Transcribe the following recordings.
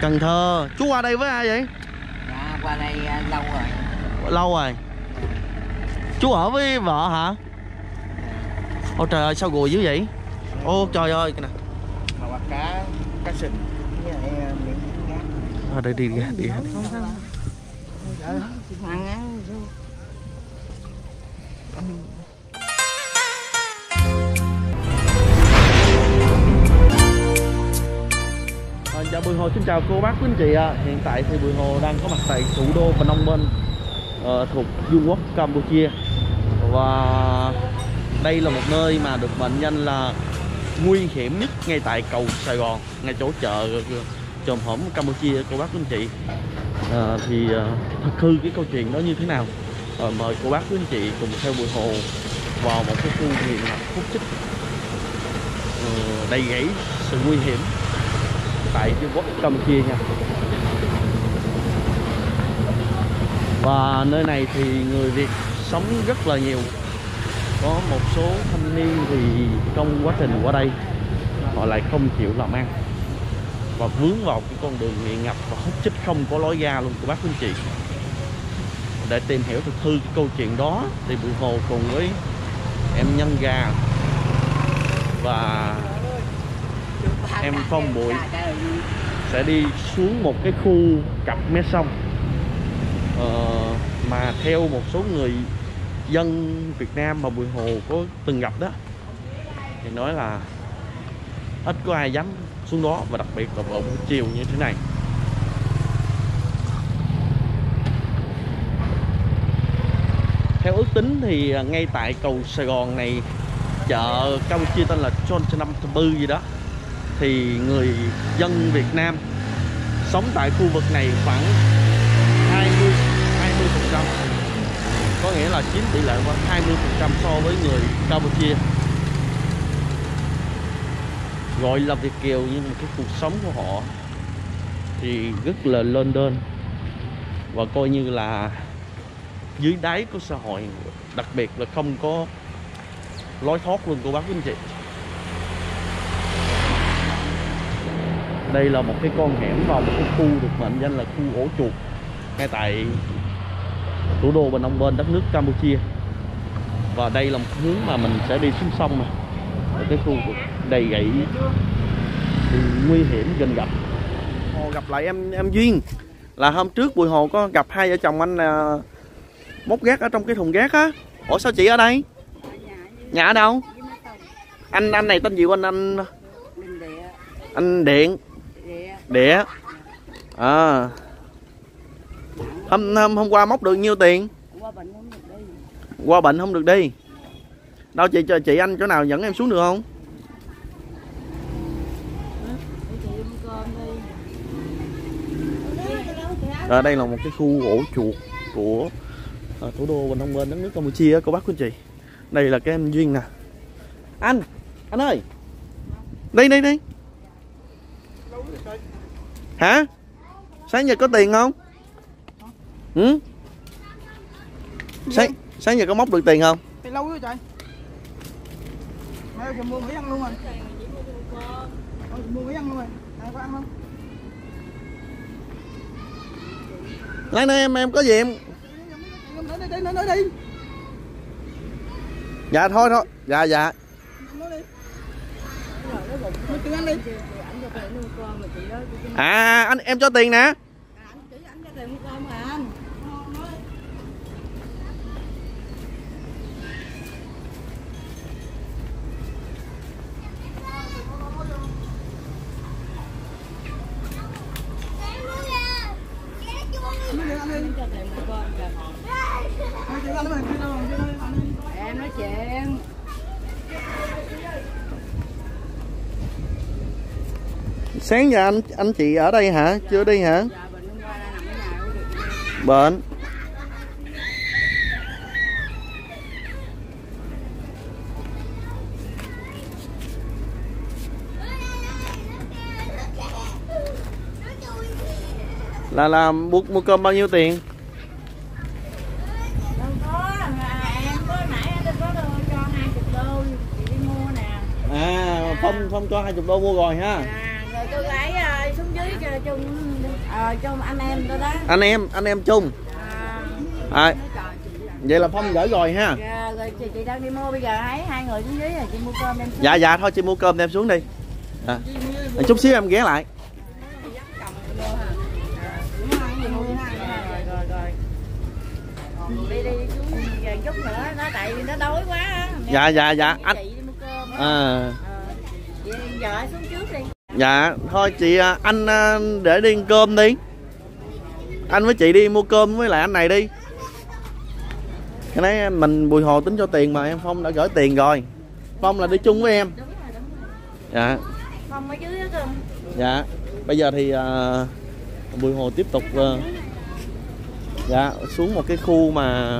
Cần Thơ. Chú qua đây với ai vậy? Dạ, qua đây lâu rồi. Lâu rồi. Chú ở với vợ hả? Ôi trời ơi, sao gùi dữ vậy? Ô trời ơi, cái này. Mà cá sình. Ở đây đi ra, đi ra. Dạ Bùi Hồ xin chào cô bác quý anh chị ạ. Hiện tại thì Bùi Hồ đang có mặt tại thủ đô Phnom Penh thuộc Vương quốc Campuchia. Và đây là một nơi mà được mệnh danh là nguy hiểm nhất ngay tại cầu Sài Gòn, ngay chỗ chợ Chồm Hổm Campuchia cô bác quý anh chị. Thì thật hư cái câu chuyện đó như thế nào? Mời cô bác quý anh chị cùng theo Bùi Hồ vào một cái khu hiện khúc chích đầy rẫy sự nguy hiểm tại Vương quốc Campuchia nha. Và nơi này thì người Việt sống rất là nhiều. Có một số thanh niên thì trong quá trình qua đây họ lại không chịu làm ăn và vướng vào cái con đường nghiện ngập và hút chích không có lối ra luôn của bác quý anh chị. Để tìm hiểu thực hư cái câu chuyện đó thì Bùi Hồ cùng với em Nhân Gà và em Phong Bụi sẽ đi xuống một cái khu cặp mé sông mà theo một số người dân Việt Nam mà Bùi Hồ có từng gặp đó thì nói là ít có ai dám xuống đó, và đặc biệt là vào buổi chiều như thế này. Theo ước tính thì ngay tại cầu Sài Gòn này, chợ Campuchia tên là Chontanamtabu gì đó, thì người dân Việt Nam sống tại khu vực này khoảng 20%, có nghĩa là chiếm tỷ lệ khoảng 20% so với người Campuchia. Gọi là Việt kiều nhưng mà cái cuộc sống của họ thì rất là lênh đênh và coi như là dưới đáy của xã hội, đặc biệt là không có lối thoát luôn cô bác quý anh chị. Đây là một cái con hẻm vào một cái khu được mệnh danh là khu ổ chuột ngay tại thủ đô Phnom Penh, đất nước Campuchia. Và đây là một hướng mà mình sẽ đi xuống sông này, ở cái khu đầy gậy nguy hiểm gần gặp. Hồ gặp lại em Duyên là hôm trước Bùi Hồ có gặp hai vợ chồng anh bốc rác ở trong cái thùng rác á. Ủa sao chị ở đây? Nhà ở đâu? Anh này tên gì của anh? Anh Điện. Địa. À. Hôm qua móc được nhiêu tiền? Qua bệnh không được đi. Đâu chị cho chị anh chỗ nào dẫn em xuống được không? Ở đây là một cái khu ổ chuột của thủ đô Phnom Penh, đất nước Campuchia á cô bác quý anh chị. Đây là cái em Duyên nè. Anh ơi. Đi. Hả? Sáng giờ có tiền không? Ừ? Sáng giờ có móc được tiền không? Tiền lâu quá trời. Mày kìa mua mỹ ăn luôn rồi. Mua mỹ ăn luôn rồi. Này có ăn không? Lấy đây em có gì em. Nói đi. Dạ thôi. Dạ. À anh em cho tiền nè. Em nói chuyện. Sáng giờ anh chị ở đây hả? Chưa đi hả? Bệnh. Là làm mua cơm bao nhiêu tiền? Phong cho 20 đô mua rồi ha. À, rồi tôi lấy xuống dưới chung anh em tôi đó. Anh em chung. À, vậy là Phong gửi rồi ha. Dạ, rồi chị đang đi mua, bây giờ thấy hai người xuống dưới rồi chị mua cơm đem xuống. Dạ dạ thôi chị mua cơm đem xuống đi. À, chút xíu em ghé lại. Đi xuống chút nữa nó tại vì nó đói quá. Dạ dạ dạ anh. Giờ xuống trước đi. Dạ thôi chị, anh để đi ăn cơm đi. Anh với chị đi mua cơm với lại anh này đi. Cái nãy mình Bùi Hồ tính cho tiền mà em Phong đã gửi tiền rồi. Phong là đi chung với em. Đúng rồi, đúng rồi. Dạ. Phong ở dưới đó cơm. Dạ. Bây giờ thì Bùi Hồ tiếp tục dạ xuống một cái khu mà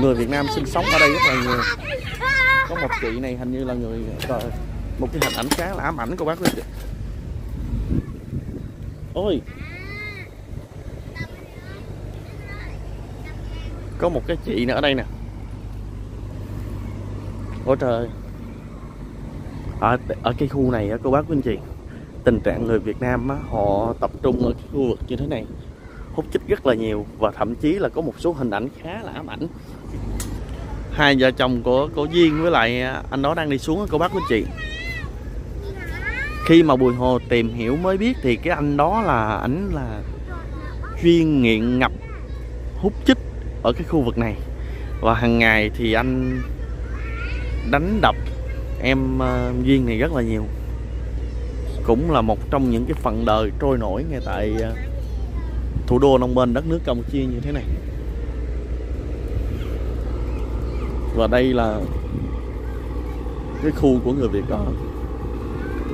người Việt Nam sinh sống ở đây rất là nhiều. Có một chị này hình như là người, một cái hình ảnh khá là ám ảnh cô bác đó chị. Ôi, có một cái chị nữa ở đây nè. Ôi trời, ở cái khu này cô bác quý anh chị, tình trạng người Việt Nam á, họ tập trung ở cái khu vực như thế này, hút chích rất là nhiều. Và thậm chí là có một số hình ảnh khá là ám ảnh. Hai vợ chồng của cô Duyên với lại anh đó đang đi xuống cô bác quý anh chị. Khi mà Bùi Hồ tìm hiểu mới biết thì cái anh đó là ảnh là chuyên nghiện ngập hút chích ở cái khu vực này. Và hàng ngày thì anh đánh đập em Duyên này rất là nhiều. Cũng là một trong những cái phận đời trôi nổi ngay tại thủ đô Phnom Penh, đất nước Campuchia như thế này. Và đây là cái khu của người Việt đó.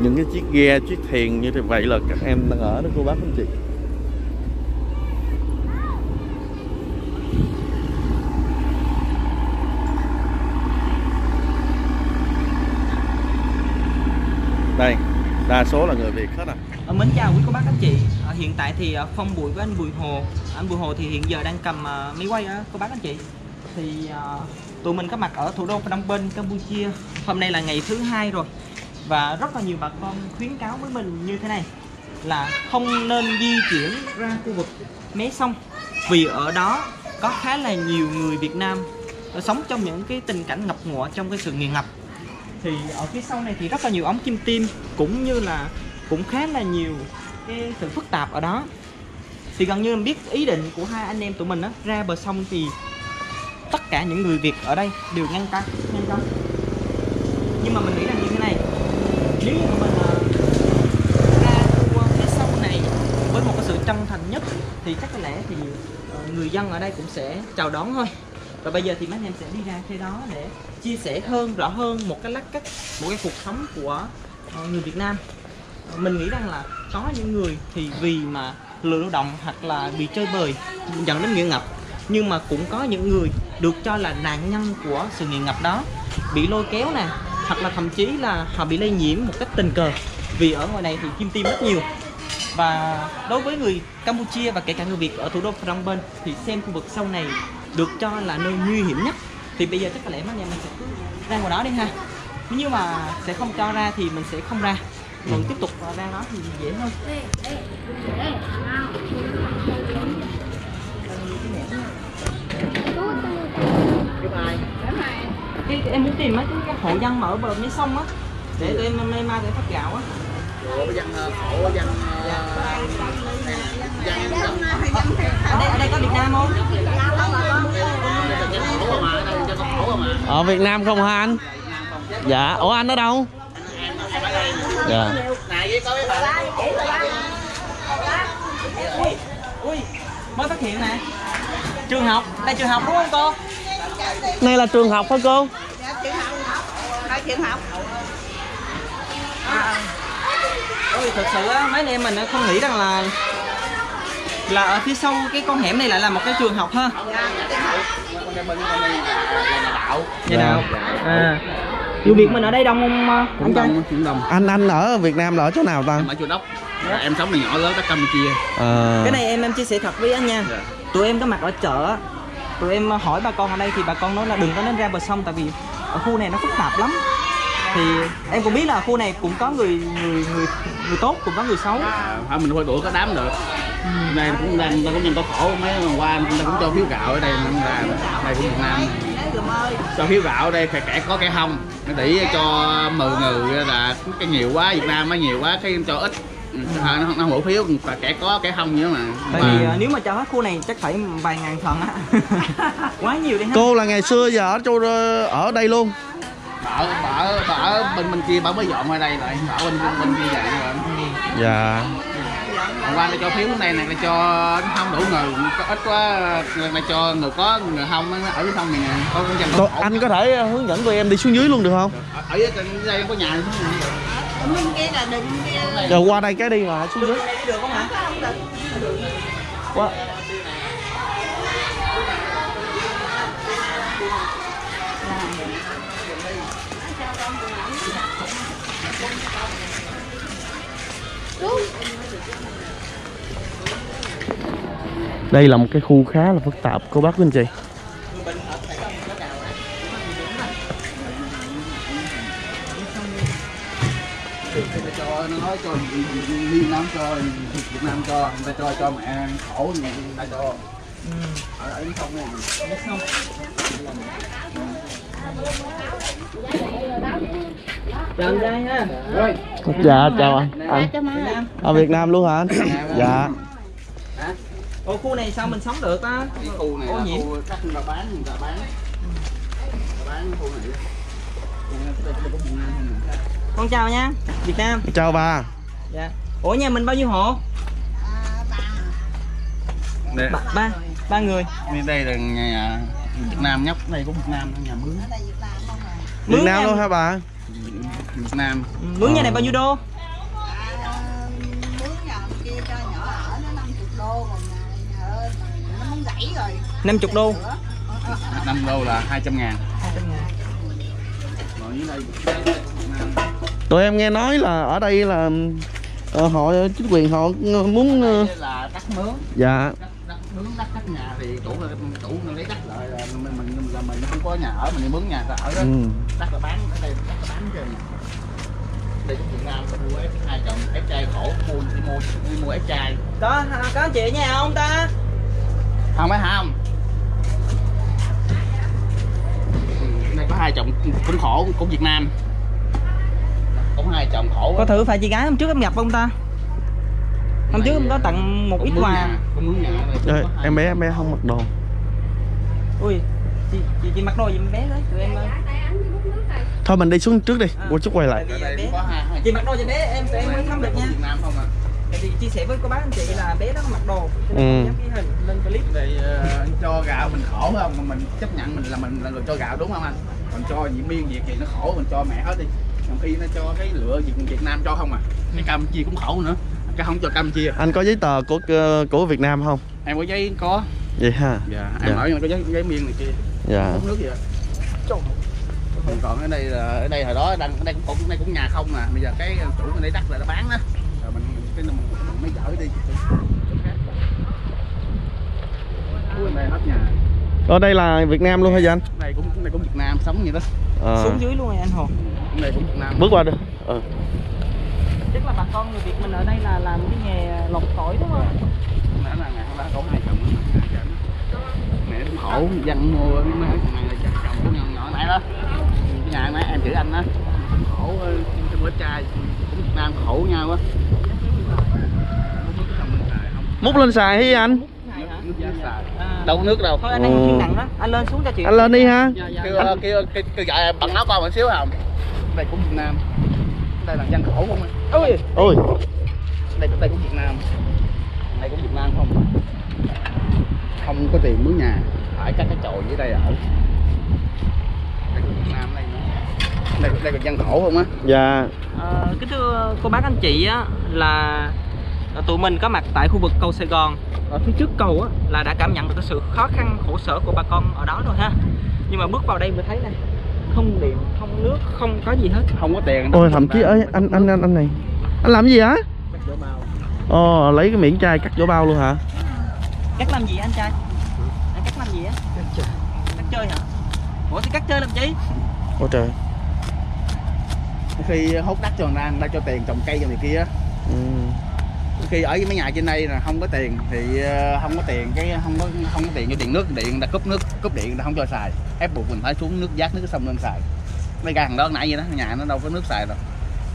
Những cái chiếc ghe, chiếc thuyền như thế vậy là các em đang ở đó cô bác anh chị. Đây, đa số là người Việt hết à. Mến chào quý cô bác anh chị. Hiện tại thì Phong Bụi với anh Bùi Hồ. Anh Bùi Hồ thì hiện giờ đang cầm máy quay cô bác anh chị. Thì tụi mình có mặt ở thủ đô Phnom Penh, Campuchia. Hôm nay là ngày thứ hai rồi. Và rất là nhiều bà con khuyến cáo với mình như thế này, là không nên di chuyển ra khu vực mé sông. Vì ở đó có khá là nhiều người Việt Nam sống trong những cái tình cảnh ngập ngụa trong cái sự nghiện ngập. Thì ở phía sau này thì rất là nhiều ống kim tiêm, cũng như là cũng khá là nhiều cái sự phức tạp ở đó. Thì gần như mình biết ý định của hai anh em tụi mình đó, ra bờ sông thì tất cả những người Việt ở đây đều ngăn cản. Nhưng mà mình nghĩ rằng như thế này, nếu như mình ra cái sông này với một cái sự chân thành nhất thì chắc có lẽ thì người dân ở đây cũng sẽ chào đón thôi. Và bây giờ thì mấy anh em sẽ đi ra thế đó để chia sẻ hơn, rõ hơn một cái lát cách, một cái cuộc sống của người Việt Nam. Mình nghĩ rằng là có những người thì vì mà lười lao động hoặc là bị chơi bời dẫn đến nghiện ngập. Nhưng mà cũng có những người được cho là nạn nhân của sự nghiện ngập đó, bị lôi kéo nè, hoặc là thậm chí là họ bị lây nhiễm một cách tình cờ. Vì ở ngoài này thì kim tiêm rất nhiều. Và đối với người Campuchia và kể cả người Việt ở thủ đô Phnom Penh thì xem khu vực sau này được cho là nơi nguy hiểm nhất. Thì bây giờ chắc có lẽ mấy nhà mình sẽ cứ ra ngoài đó đi ha. Nếu mà sẽ không cho ra thì mình sẽ không ra, mình tiếp tục ra đó thì dễ hơn. Em muốn tìm mấy cái hộ dân mà ở bờ mấy sông á, để tụi em mai mai để phát gạo á. Ở đây có Việt Nam không? Ở Việt Nam không hả anh? Dạ, ủa anh ở đâu? Dạ. Ui, mới phát hiện nè. Trường học, đây trường học đúng không cô? Đây là trường học hả cô? Dạ, trường học. Đây trường học. Ôi, thật sự á, mấy anh em mình không nghĩ rằng là ở phía sau cái con hẻm này lại là một cái trường học ha. Nhà đạo. À. Dù Việt mình ở đây đông không anh Trai? Anh ở Việt Nam là ở chỗ nào ta? Em ở Châu Đốc. Dạ. Em sống từ nhỏ lớn ở Campuchia. Cái này em chia sẻ thật với anh nha. Dạ. Tụi em có mặt ở chợ, tụi em hỏi bà con ở đây thì bà con nói là đừng có nên ra bờ sông tại vì ở khu này nó phức tạp lắm. Thì em cũng biết là khu này cũng có người tốt cũng có người xấu. À, mình phải đuổi có đám được. Này cũng đang ta cũng nhân có khổ mấy hôm qua người ta cũng cho phiếu gạo ở đây, đây cũng Việt Nam cho phiếu gạo ở đây phải kẻ có kẻ không, nó để cho mười người là cái nhiều quá Việt Nam nó nhiều quá cái cho ít. Nó không hổ phiếu và kẻ có kẻ không nữa mà. Thì nếu mà cho hết khu này chắc phải vài ngàn phần á. Quá nhiều đi ha. Cô là ngày xưa giờ ở đây luôn. Bà ở bên kia bà mới dọn qua đây lại, bà ở bên kia vậy rồi. Dạ. Hôm qua nó cho phiếu này này là cho không đủ người, có ít quá mà cho người có người không ở dưới sông này nè. Có anh có thể hướng dẫn tụi em đi xuống dưới luôn được không? Ở dưới đây có nhà xuống này. Bên kia là đường kia. Rồi qua đây cái đi mà xuống dưới. Được không hả? Không được. Quá. Đây là một cái khu khá là phức tạp cô bác quý anh chị. Nói cho Việt Nam cho người ta cho mẹ khổ người ta cho ở đây không không. Chào đây ha. Dạ chào anh. Ở Việt Nam luôn hả anh? Dạ. Ô khu này sao mình sống được á? Cái khu này ô nhiễm chắc là bán người ta bán khu này. Con chào nha, Việt Nam. Chào bà. Dạ. Ủa nhà mình bao nhiêu hộ? Ba người. Đây là nhà Việt Nam nhóc, đây cũng Việt Nam, nhà mướn. Việt Nam luôn hả bà? Việt Nam. Mướn nhà này bao nhiêu đô? Mướn nhà kia cho nhỏ ở nó 50 đô còn nó muốn gãy rồi. 50 đô. 5 đô là 200.000. 200.000. Tụi em nghe nói là ở đây là họ chính quyền họ muốn là cắt mướn. Dạ. Đất nhà thì chủ lấy đất lại là mình không có nhà ở, mình đi mướn nhà ta ở đó. Đất là bán ở đây, đất là bán trên. Đây Việt Nam mua hai chồng ép trai khổ buồn đi mua ép trai. Có anh chị nhà không ta? Không phải không. Đây có hai chồng cũng khổ cũng Việt Nam. Cũng hai chồng khổ. Có thử phải chị gái hôm trước em gặp không ta? Hôm trước em có tặng một ít quà. Em bé không mặc đồ. Ui, chị mặc đồ gì em bé đấy, tụi em ơi. Thôi mình đi xuống trước đi, một chút quay lại. Chị mặc đồ cho bé em tụi em mới thăm được nha. Tại vì chia sẻ với cô bác anh chị là bé đó mặc đồ. Nhắc cái hình lên clip thì cho gạo mình khổ không? Mình chấp nhận mình là người cho gạo đúng không anh? Còn cho diễn viên Việt thì nó khổ mình cho mẹ hết đi. Trong khi nó cho cái lựa Việt Nam cho không à. Cái Campuchia cũng khổ nữa. Cái không cho Campuchia. Anh có giấy tờ của Việt Nam không? Em có giấy có. Vậy ha. Dạ, em ở nhưng có giấy miên này kia. Dạ. Uống nước gì vậy? Trời. Còn ở đây là ở đây hồi đó đang đây cũng nhà không mà. Bây giờ cái chủ mình lấy đất là nó bán đó. Rồi mình mới dỡ đi chỗ khác. Ui này hết nhà. Ở đây là Việt Nam luôn hả anh? Đây cũng Việt Nam sống vậy đó. Xuống dưới luôn rồi anh Hồ. Này cũng Việt Nam. Bước qua được. Chắc là bà con người Việt mình ở đây là làm cái nghề lột tỏi đúng không? Nãy là ngày hôm qua có hai chồng mẹ cũng khổ dân mua mấy này là chồng của nhỏ nhỏ nãy đó. Cái nhà nãy em chữ anh đó. Khổ trong bữa trai cũng Việt Nam khổ nhau á. Múc lên xài hay anh? Đâu có nước đâu. Thôi anh đang chuyên nặng đó. Anh lên xuống cho chị. Anh lên đi ha. Kêu gọi em bằng áo qua một xíu không? Đây cũng Việt Nam. Đây là dân khổ không anh? Ôi. Đây cũng Việt Nam. Đây cũng Việt Nam không? Không có tiền mướn nhà. Phải các cái chòi dưới đây ở. Đây cũng Việt Nam đây. Đây là dân khổ không á? Dạ. Kính thưa cô bác anh chị á là tụi mình có mặt tại khu vực cầu Sài Gòn. Ở phía trước cầu á là đã cảm nhận được cái sự khó khăn khổ sở của bà con ở đó rồi ha. Nhưng mà bước vào đây mình thấy này, không điện, không nước, không có gì hết, không có tiền. Ôi thậm chí ấy anh này. Anh làm gì hả? Cắt vỏ bao. Ồ, lấy cái miệng chai cắt vỏ bao luôn hả? Cắt làm gì anh trai? Anh cắt làm gì á? Cắt chơi hả? Ủa thì cắt chơi làm gì? Ôi trời. khi hốt đất cho người ta cho tiền trồng cây cho người kia. Khi ở mấy nhà trên đây là không có tiền thì không có tiền cái không có tiền cho điện nước, điện là cúp nước cúp điện là không cho xài, ép buộc mình phải xuống nước vác nước sông lên xài. Mấy cái hàng đó nãy vậy đó, nhà nó đâu có nước xài đâu,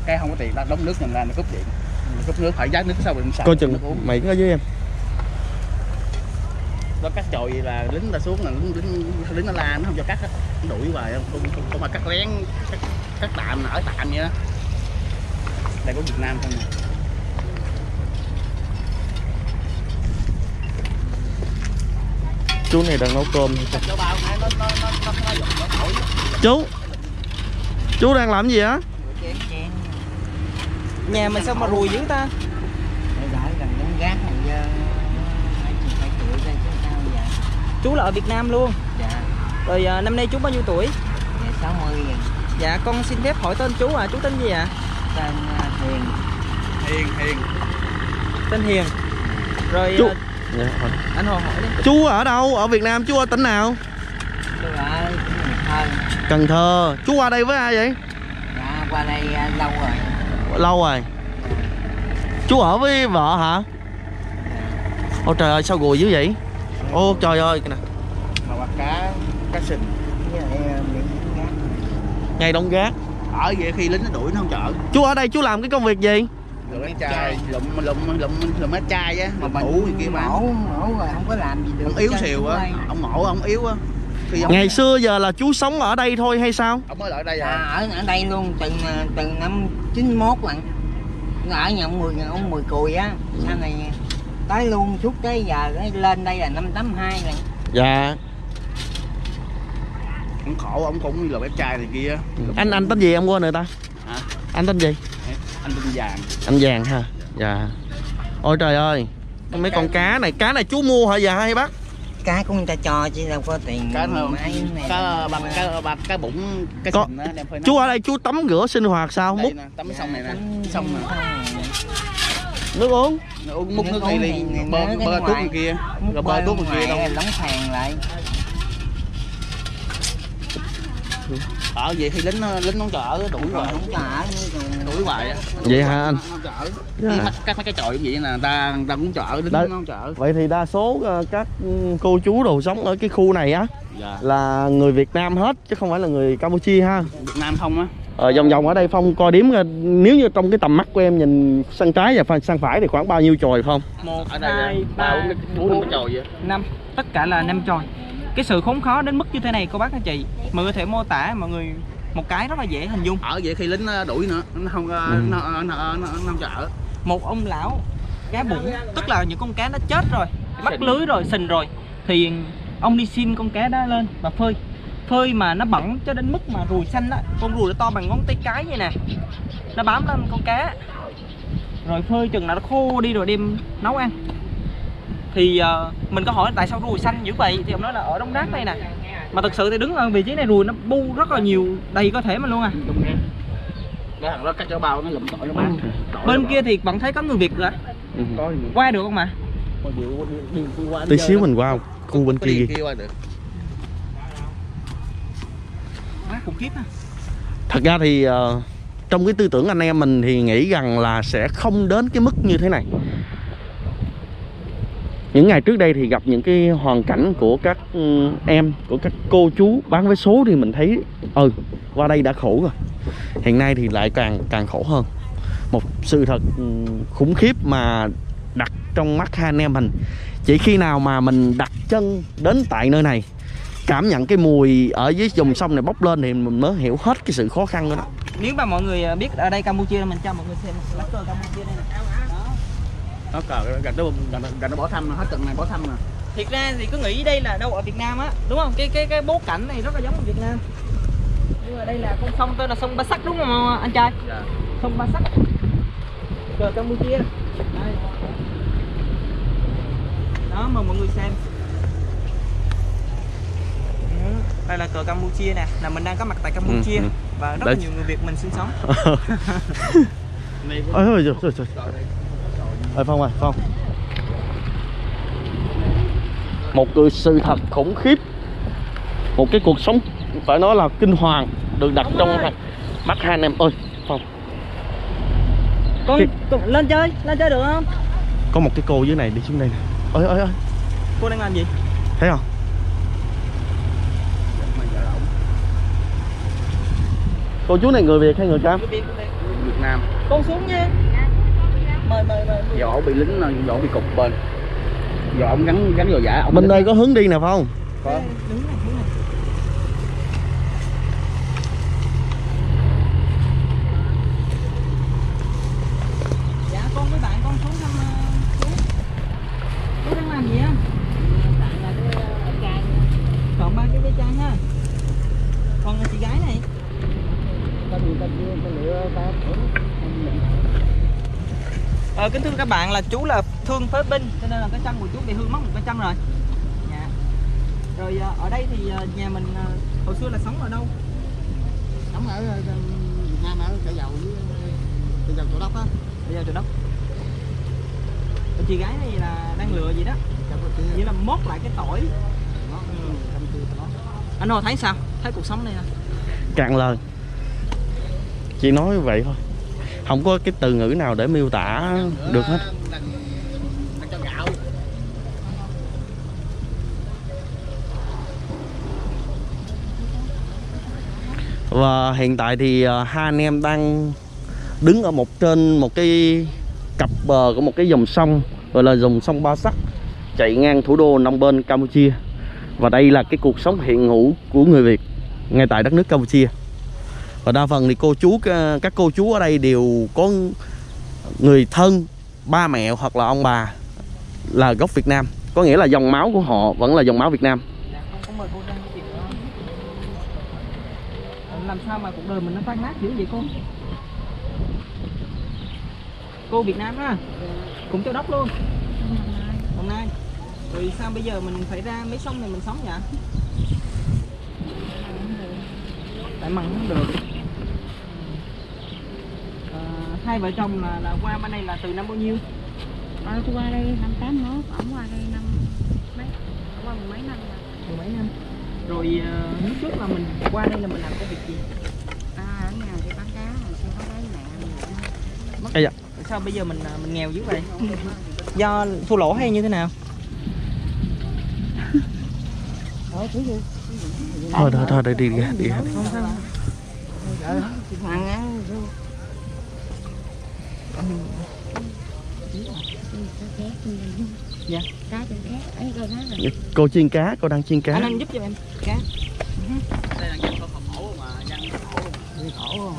cái không có tiền ta đóng nước thành ra nó cúp điện, cúp nước phải vác nước sông lên xài. Coi chừng mày có với em đó, cắt chồi là lính ta xuống là lính nó la, nó không cho cắt á, đuổi về không mà cắt lén cắt tạm ở tạm vậy đó. Đây có Việt Nam không nè. Chú này đang nấu cơm. Chú đang làm gì á? Nhà mình sao mà rùi dữ ta? Chú là ở Việt Nam luôn? Dạ. Rồi năm nay chú bao nhiêu tuổi? Dạ 60. Dạ con xin phép hỏi tên chú à, chú tên gì ạ? Tên Hiền. Hiền. Tên Hiền. Rồi chú... Dạ, anh Hồ hỏi đi. Chú ở đâu? Ở Việt Nam chú ở tỉnh nào? Chú ở Cần Thơ. Chú qua đây với ai vậy? Dạ, qua đây lâu rồi. Lâu rồi. Chú ở với vợ hả? Ôi trời ơi sao gùi dữ vậy? Ô trời ơi kìa nè. Mà bắt cá sình. Ngày đông gác. Ở vậy khi lính nó đuổi nó không chở. Chú ở đây chú làm cái công việc gì? Lụm chai, lụm hết chai á, mà mũ thì kia mà mổ rồi không có làm gì được. Ông yếu xìu á, ông mổ ông yếu á. Ngày xưa giờ là chú sống ở đây thôi hay sao? Ông mới ở đây à? Ở đây luôn từ năm 91 lận. Ở nhà ông mười cùi á, sau này tới luôn suốt tới giờ lên đây là năm 82 lận. Dạ. Ông khổ ông cũng lụm hết chai này kia. Anh tên gì em quên rồi ta? Hả? Anh tên gì? Anh Vàng. Anh Vàng ha. Dạ. Ôi trời ơi. Mấy con cá này chú mua hả dạ hay bắt? Cá của người ta cho chứ đâu có tiền. Cá thường này. Cá bụng cái sình đó, đem phơi nắng. Chú ở đây chú tắm rửa sinh hoạt sao? Múc tắm xong này nè. Xong nè. Nước uống. Múc nước này đi bơ tuốt bên kia. Rồi bơ tuốt bên kia đâu lóng phèn lại. Ở vậy thì lính nó chở đuổi hoài, đuổi hoài. Vậy hả anh? Các mấy cái chòi cũng vậy nè, người ta cũng chở lính nó chở. Vậy thì đa số các cô chú đồ sống ở cái khu này á là người Việt Nam hết chứ không phải là người Campuchia ha. Việt Nam không á. Vòng vòng ở đây Phong coi điểm nếu như trong cái tầm mắt của em nhìn sang trái và sang phải thì khoảng bao nhiêu chòi không? 1, 2, 3, 4, 5. Tất cả là 5 chòi. Cái sự khốn khó đến mức như thế này cô bác các chị mọi người có thể mô tả mọi người một cái rất là dễ hình dung. Ở vậy khi lính đuổi nữa nó không chở. Một ông lão cá bụng, tức là những con cá nó chết rồi, bắt lưới rồi, sình rồi thì ông đi xin con cá đó lên và phơi mà nó bẩn cho đến mức mà ruồi xanh đó, con ruồi nó to bằng ngón tay cái vậy nè, nó bám lên con cá rồi phơi chừng nào nó khô đi rồi đem nấu ăn. Thì mình có hỏi tại sao ruồi xanh dữ vậy thì ông nói là ở Đông Đát đây nè, mà thực sự thì đứng ở vị trí này ruồi nó bu rất là nhiều đầy cơ thể mình luôn à. Cái thằng đó cắt chở bao nó lụm tỏi nó bán. Bên kia thì vẫn thấy có người Việt rồi. Qua được không mà? Tí xíu mình qua khu bên kia qua được. Quá khủng khiếp ha. Thật ra thì trong cái tư tưởng anh em mình thì nghĩ rằng là sẽ không đến cái mức như thế này. Những ngày trước đây thì gặp những cái hoàn cảnh của các em, của các cô chú bán vé số thì mình thấy qua đây đã khổ rồi. Hiện nay thì lại càng khổ hơn. Một sự thật khủng khiếp mà đặt trong mắt hai anh em mình. Chỉ khi nào mà mình đặt chân đến tại nơi này, cảm nhận cái mùi ở dưới vùng sông này bốc lên thì mình mới hiểu hết cái sự khó khăn đó. Nếu mà mọi người biết ở đây Campuchia, mình cho mọi người xem lá cờ Campuchia đây nè. Nó gần nó bỏ thăm hết trận này bỏ thăm nè. Thiệt ra thì cứ nghĩ đây là đâu ở Việt Nam á, đúng không? Cái bố cảnh này rất là giống ở Việt Nam. Nhưng mà đây là con sông tên là sông Bassac đúng không anh trai? Dạ. Sông Bassac. Cờ Campuchia. Đây. Đó mời mọi người xem. Đây là cờ Campuchia nè, là mình đang có mặt tại Campuchia và rất là nhiều người Việt mình sinh sống. Ôi trời. Ê Phong ơi, Phong. Một sự thật khủng khiếp. Một cái cuộc sống phải nói là kinh hoàng được đặt trong mắt hai anh em. Ơi Phong, Con lên chơi được không? Có một cái cô dưới này đi xuống đây nè. Ơi. Cô đang làm gì? Thấy không? Cô chú này người Việt hay người Cam? Việt Nam. Con xuống nha. Mời. Võ bị lính, võ bị cục bên. Võ ông gắn vào giả. Bên đây có hướng đi nè phải không? Có. Đúng rồi. Dạ con với bạn con xuống thăm chú. Đang làm gì á? Bạn là tôi ở Cài. Còn ba cái bé trai ha. Còn chị gái này. Kính thưa các bạn, là chú là thương phế binh cho nên là cái chân của chú bị hư mất một cái chân rồi. Dạ. Rồi ở đây thì nhà mình hồi xưa là sống ở đâu? Sống ở Việt Nam, ở Chợ Dầu với Châu Đốc á. Bây giờ Châu Đốc. Chị gái này là đang lừa gì đó. Nghĩa là mốt lại cái tỏi. Anh Hồ thấy sao? Thấy cuộc sống này nè. Cạn lời. Chị nói vậy thôi, không có cái từ ngữ nào để miêu tả được hết. Và hiện tại thì hai anh em đang đứng ở trên một cái cặp bờ của một cái dòng sông, gọi là dòng sông Bassac, chạy ngang thủ đô Phnom Penh, Campuchia. Và đây là cái cuộc sống hiện hữu của người Việt ngay tại đất nước Campuchia. Và đa phần thì các cô chú ở đây đều có người thân, ba mẹ hoặc là ông bà là gốc Việt Nam. Có nghĩa là dòng máu của họ vẫn là dòng máu Việt Nam. Làm sao mà cuộc đời mình nó tan nát dữ vậy cô? Cô Việt Nam á, cũng Châu Đốc luôn. Hôm nay. Rồi sao bây giờ mình phải ra mấy sông này mình sống vậy? Tại mặn không được. Hai vợ chồng là qua bên này là từ năm bao nhiêu? Tôi qua đây năm 81, ổng qua đây năm mấy, qua mười mấy năm rồi. Mười mấy năm. Rồi lúc trước là mình qua đây là mình làm công việc gì? Ở nhà thì bán cá, rồi sau đó lấy mẹ. Sao bây giờ mình nghèo dữ vậy? Do thua lỗ hay như thế nào? Thôi đây đi. Dạ. Cô chiên cá, cô đang chiên cá. Anh giúp cho em cá. Đây là dân khổ mà, dân khổ.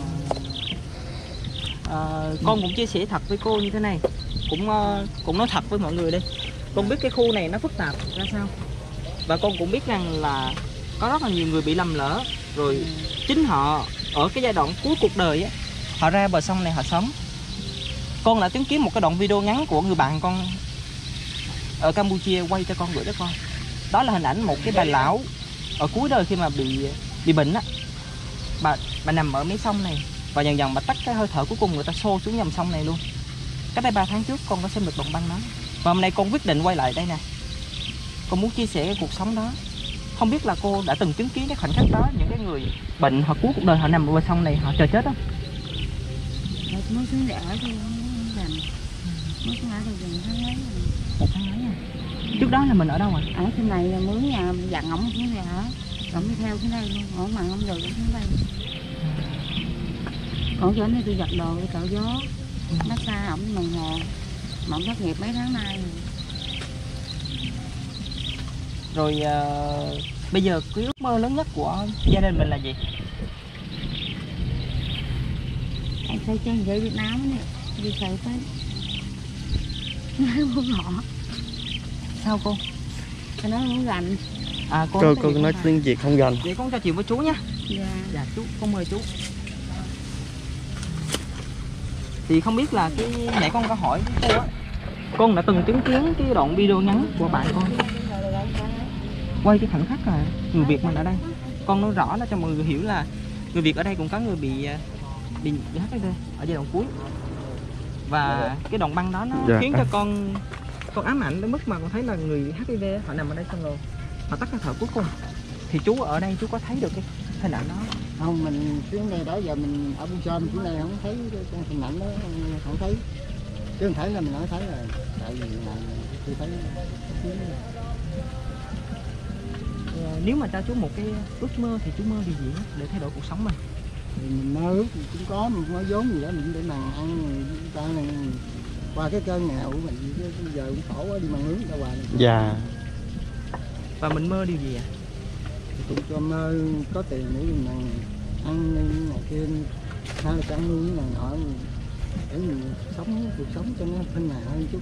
Con cũng chia sẻ thật với cô như thế này, cũng nói thật với mọi người đi. Con biết cái khu này nó phức tạp ra sao. Và con cũng biết rằng là có rất là nhiều người bị lầm lỡ. Rồi chính họ ở cái giai đoạn cuối cuộc đời á, họ ra bờ sông này họ sống. Con đã chứng kiến một cái đoạn video ngắn của người bạn con ở Campuchia quay cho con, gửi cho con. Đó là hình ảnh một cái bà lão ở cuối đời khi mà bị bệnh á. Bà nằm ở mấy sông này và dần dần bà tắt cái hơi thở, cuối cùng người ta xô xuống dòng sông này luôn. Cách đây 3 tháng trước con có xem được đoạn băng đó. Và hôm nay con quyết định quay lại đây nè. Con muốn chia sẻ cái cuộc sống đó. Không biết là cô đã từng chứng kiến cái khoảnh khắc đó, những cái người bệnh họ cuối cuộc đời họ nằm ở bờ sông này họ chờ chết không? Mới xuống để ở đây làm, mới xuống ở đây gần tháng mấy, một tháng mấy à? Trước đó là mình ở đâu rồi? Ở trên này là mướn nhà dặn ổng xuống đây hả? Ổng đi theo xuống đây luôn, ổng mặn ổng rồi cũng xuống đây. Còn chỗ này tôi giặt đồ đi cạo gió, massage ổng đồng hồ, mà ổng thất nghiệp mấy tháng nay. Rồi bây giờ cái ước mơ lớn nhất của gia đình mình là gì? Anh xây trang giới Việt Nam này, đi xây tới nói muốn họ. Sao cô? Tôi nói muốn gành. À cô nói tiếng Việt không gành. Vậy con cho chuyện với chú nha. Dạ chú, con mời chú. Thì không biết là cái mẹ con có hỏi với cô á, con đã từng chứng kiến cái đoạn video ngắn của bạn con quay cái khoảnh khắc là người Việt mình ở đây. Con nói rõ là cho mọi người hiểu là người Việt ở đây cũng có người bị HIV ở giai đoạn cuối. Và cái đoạn băng đó nó khiến cho con ám ảnh đến mức mà con thấy là người HIV họ nằm ở đây xong rồi họ tắt hơi thở cuối cùng. Thì chú ở đây chú có thấy được cái hình ảnh đó Không, mình chuyến này đó giờ mình ở Busan chuyến này không thấy con thằng Mạnh đó, không thấy. Chứ không thấy là mình nói thấy rồi. Tại vì là chưa thấy chuyến này. Nếu mà cho chú một cái ước mơ thì chú mơ điều gì để thay đổi cuộc sống mình? Thì mình mơ ước cũng có, mình cũng có vốn gì đó mình để màng ăn ta này qua cái cơn nghèo của mình bây giờ cũng khổ quá đi màng nướng ra hoài. Dạ. Và mình mơ điều gì ạ? À? Cũng cho mơ có tiền để mình ăn này kia hay là ăn nuôi này nọ để mình sống cuộc sống cho nó thanh nhàn hơn chút.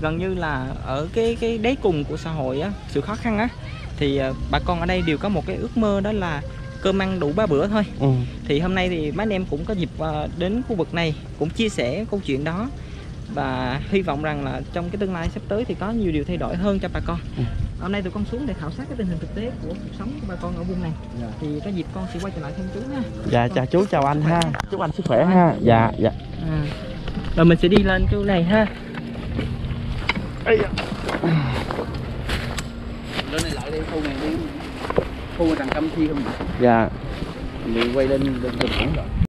Gần như là ở cái đáy cùng của xã hội á, sự khó khăn á, thì bà con ở đây đều có một cái ước mơ đó là cơm ăn đủ 3 bữa thôi. Ừ. Thì hôm nay thì mấy anh em cũng có dịp đến khu vực này cũng chia sẻ câu chuyện đó và hy vọng rằng là trong cái tương lai sắp tới thì có nhiều điều thay đổi hơn cho bà con. Ừ. Hôm nay tụi con xuống để khảo sát cái tình hình thực tế của cuộc sống của bà con ở vùng này. Dạ. Thì có dịp con sẽ quay trở lại thêm chú ha. Dạ, chào chú, chào anh ha. Chúc anh sức khỏe ha. Dạ, dạ. À. Rồi mình sẽ đi lên chỗ này ha. Ê da. Lên này lại đi, khu này đi. Khu Trần Campuchia không? Dạ. Mình quay lên đỉnh rồi.